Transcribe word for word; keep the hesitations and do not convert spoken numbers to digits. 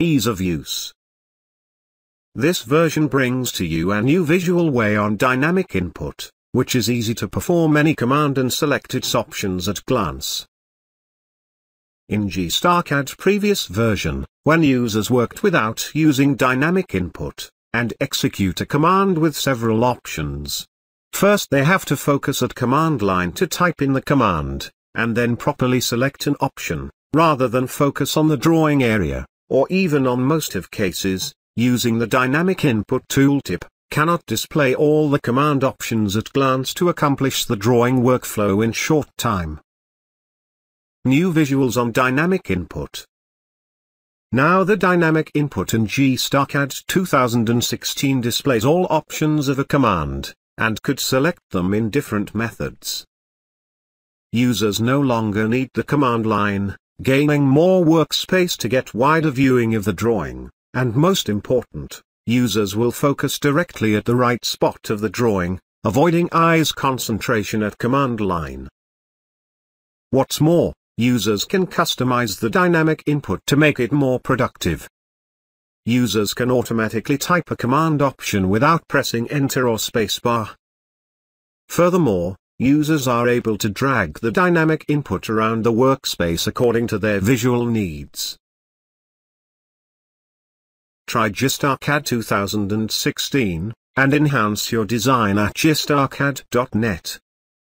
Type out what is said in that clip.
Ease of use. This version brings to you a new visual way on dynamic input, which is easy to perform any command and select its options at glance. In GStarCAD's previous version, when users worked without using dynamic input, and execute a command with several options, first they have to focus at command line to type in the command, and then properly select an option, rather than focus on the drawing area, or even on most of cases, using the dynamic input tooltip, cannot display all the command options at glance to accomplish the drawing workflow in short time. New visuals on dynamic input. Now the dynamic input in GStarCAD two thousand sixteen displays all options of a command, and could select them in different methods. Users no longer need the command line, gaining more workspace to get wider viewing of the drawing, and most important, users will focus directly at the right spot of the drawing, avoiding eyes concentration at command line. What's more, users can customize the dynamic input to make it more productive. Users can automatically type a command option without pressing enter or spacebar. Furthermore, users are able to drag the dynamic input around the workspace according to their visual needs. Try GStarCAD two thousand sixteen, and enhance your design at g s tarcad dot net.